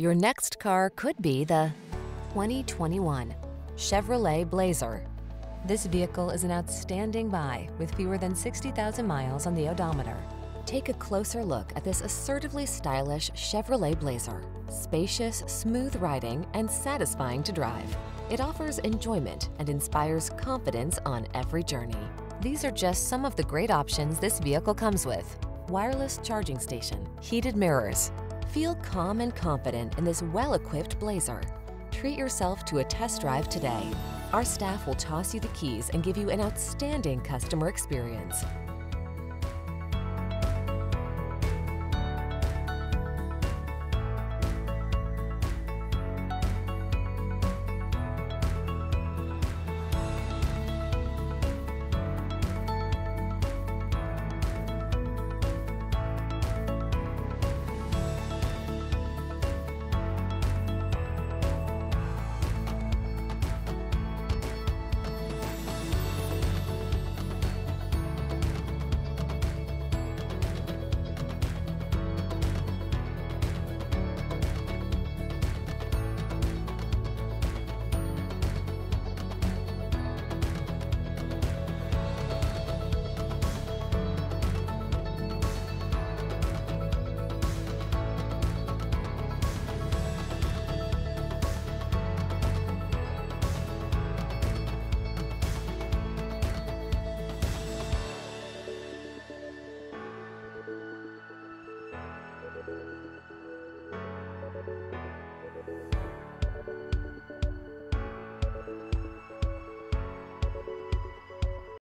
Your next car could be the 2021 Chevrolet Blazer. This vehicle is an outstanding buy with fewer than 60,000 miles on the odometer. Take a closer look at this assertively stylish Chevrolet Blazer. Spacious, smooth riding, and satisfying to drive. It offers enjoyment and inspires confidence on every journey. These are just some of the great options this vehicle comes with: wireless charging station, heated mirrors. Feel calm and confident in this well-equipped Blazer. Treat yourself to a test drive today. Our staff will toss you the keys and give you an outstanding customer experience.